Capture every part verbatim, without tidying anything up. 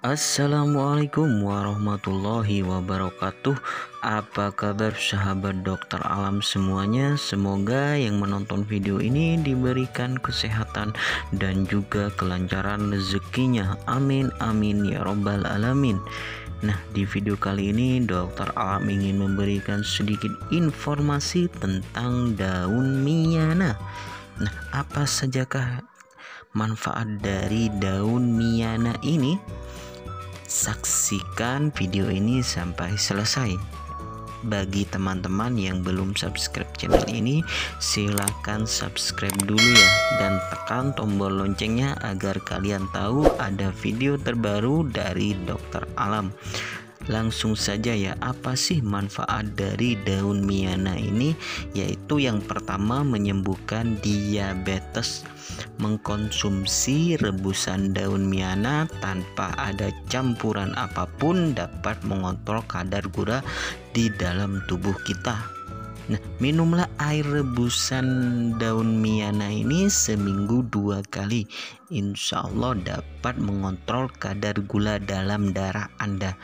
Assalamualaikum warahmatullahi wabarakatuh. Apa kabar sahabat Dokter Alam semuanya? Semoga yang menonton video ini diberikan kesehatan dan juga kelancaran rezekinya. Amin amin ya robbal alamin. Nah, di video kali ini Dokter Alam ingin memberikan sedikit informasi tentang daun miana. Nah, apa sajakah manfaat dari daun miana ini? Saksikan video ini sampai selesai. Bagi teman-teman yang belum subscribe channel ini, silahkan subscribe dulu ya, dan tekan tombol loncengnya agar kalian tahu ada video terbaru dari Dokter Alam. Langsung saja ya, apa sih manfaat dari daun miana ini? Yaitu yang pertama, menyembuhkan diabetes. Mengkonsumsi rebusan daun miana tanpa ada campuran apapun dapat mengontrol kadar gula di dalam tubuh kita. Nah, minumlah air rebusan daun miana ini seminggu dua kali, insya Allah dapat mengontrol kadar gula dalam darah Anda.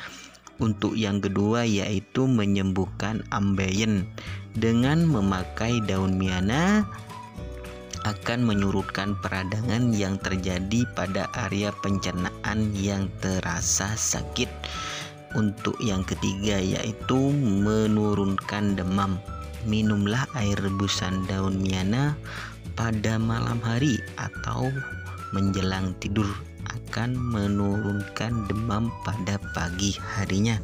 Untuk yang kedua, yaitu menyembuhkan ambeien. Dengan memakai daun miana akan menyurutkan peradangan yang terjadi pada area pencernaan yang terasa sakit. Untuk yang ketiga, yaitu menurunkan demam. Minumlah air rebusan daun miana pada malam hari atau menjelang tidur, akan menurunkan demam pada pagi harinya.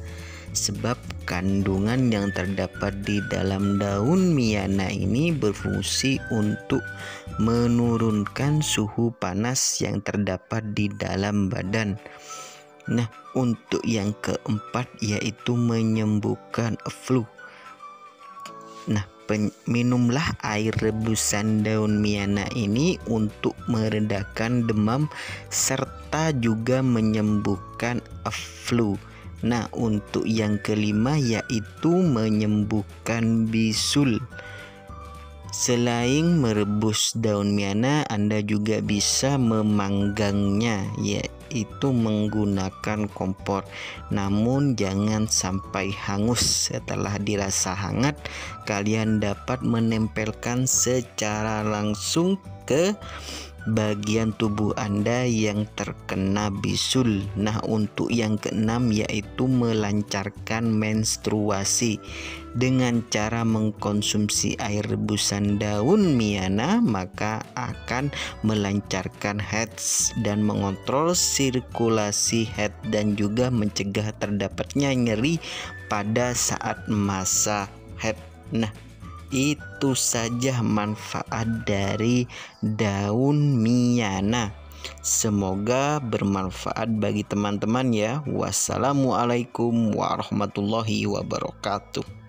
Sebab kandungan yang terdapat di dalam daun miana ini berfungsi untuk menurunkan suhu panas yang terdapat di dalam badan. Nah, untuk yang keempat, yaitu menyembuhkan flu. Nah, minumlah air rebusan daun miana ini untuk meredakan demam serta juga menyembuhkan flu. Nah, untuk yang kelima, yaitu menyembuhkan bisul. Selain merebus daun miana, Anda juga bisa memanggangnya, yaitu menggunakan kompor. Namun jangan sampai hangus. Setelah dirasa hangat, kalian dapat menempelkan secara langsung ke bagian tubuh Anda yang terkena bisul. Nah, untuk yang keenam, yaitu melancarkan menstruasi. Dengan cara mengkonsumsi air rebusan daun miana, maka akan melancarkan heads dan mengontrol sirkulasi head, dan juga mencegah terdapatnya nyeri pada saat masa head. Nah, itu saja manfaat dari daun miana. Semoga bermanfaat bagi teman-teman ya. Wassalamualaikum warahmatullahi wabarakatuh.